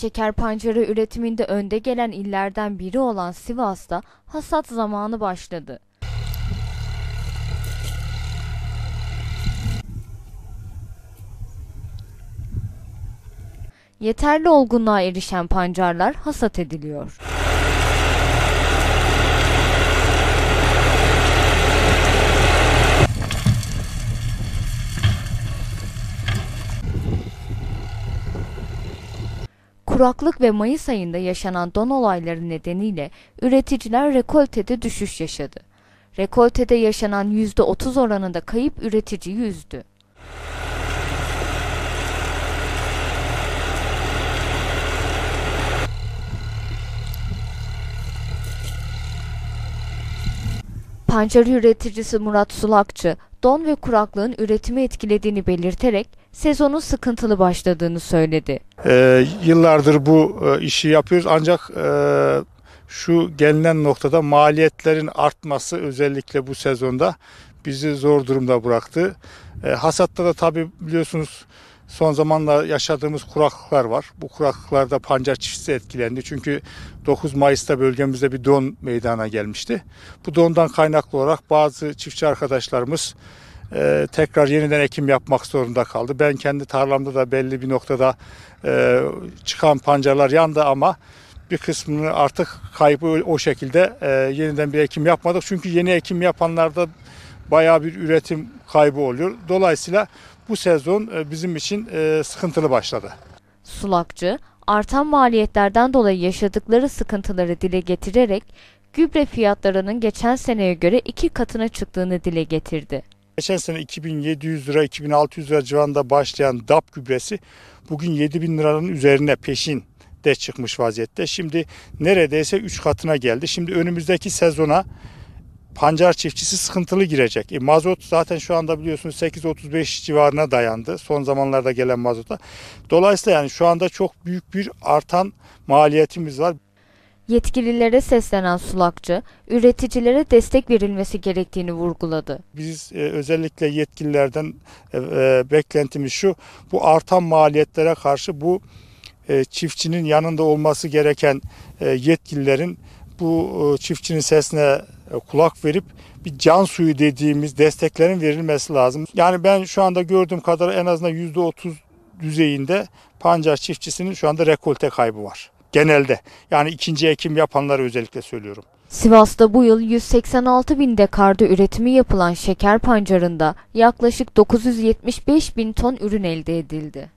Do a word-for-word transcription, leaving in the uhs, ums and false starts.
Şeker pancarı üretiminde önde gelen illerden biri olan Sivas'ta hasat zamanı başladı. Yeterli olgunluğa erişen pancarlar hasat ediliyor. Kuraklık ve Mayıs ayında yaşanan don olayları nedeniyle üreticiler rekoltede düşüş yaşadı. Rekoltede yaşanan yüzde otuz oranında kayıp üreticiyi üzdü. Pancar üreticisi Murat Sulakçı, don ve kuraklığın üretimi etkilediğini belirterek sezonun sıkıntılı başladığını söyledi. E, yıllardır bu e, işi yapıyoruz ancak e, şu gelinen noktada maliyetlerin artması özellikle bu sezonda bizi zor durumda bıraktı. E, hasatta da tabii biliyorsunuz son zamanlarda yaşadığımız kuraklıklar var. Bu kuraklıklarda pancar çiftçisi etkilendi. Çünkü dokuz Mayıs'ta bölgemizde bir don meydana gelmişti. Bu dondan kaynaklı olarak bazı çiftçi arkadaşlarımız e, tekrar yeniden ekim yapmak zorunda kaldı. Ben kendi tarlamda da belli bir noktada e, çıkan pancarlar yandı ama bir kısmını artık kaybı o şekilde e, yeniden bir ekim yapmadık. Çünkü yeni ekim yapanlarda bayağı bir üretim kaybı oluyor. Dolayısıyla bu sezon bizim için sıkıntılı başladı. Sulakçı, artan maliyetlerden dolayı yaşadıkları sıkıntıları dile getirerek gübre fiyatlarının geçen seneye göre iki katına çıktığını dile getirdi. Geçen sene iki bin yedi yüz lira, iki bin altı yüz lira civarında başlayan D A P gübresi bugün yedi bin liranın üzerine peşin de çıkmış vaziyette. Şimdi neredeyse üç katına geldi. Şimdi önümüzdeki sezona pancar çiftçisi sıkıntılı girecek. E, mazot zaten şu anda biliyorsunuz sekiz otuz beş civarına dayandı. Son zamanlarda gelen mazota. Dolayısıyla yani şu anda çok büyük bir artan maliyetimiz var. Yetkililere seslenen Sulakçı, üreticilere destek verilmesi gerektiğini vurguladı. Biz e, özellikle yetkililerden e, e, beklentimiz şu, bu artan maliyetlere karşı bu e, çiftçinin yanında olması gereken e, yetkililerin bu çiftçinin sesine kulak verip bir can suyu dediğimiz desteklerin verilmesi lazım. Yani ben şu anda gördüğüm kadar en azından yüzde otuz düzeyinde pancar çiftçisinin şu anda rekolte kaybı var. Genelde yani ikinci ekim yapanları özellikle söylüyorum. Sivas'ta bu yıl yüz seksen altı bin dekarda üretimi yapılan şeker pancarında yaklaşık dokuz yüz yetmiş beş bin ton ürün elde edildi.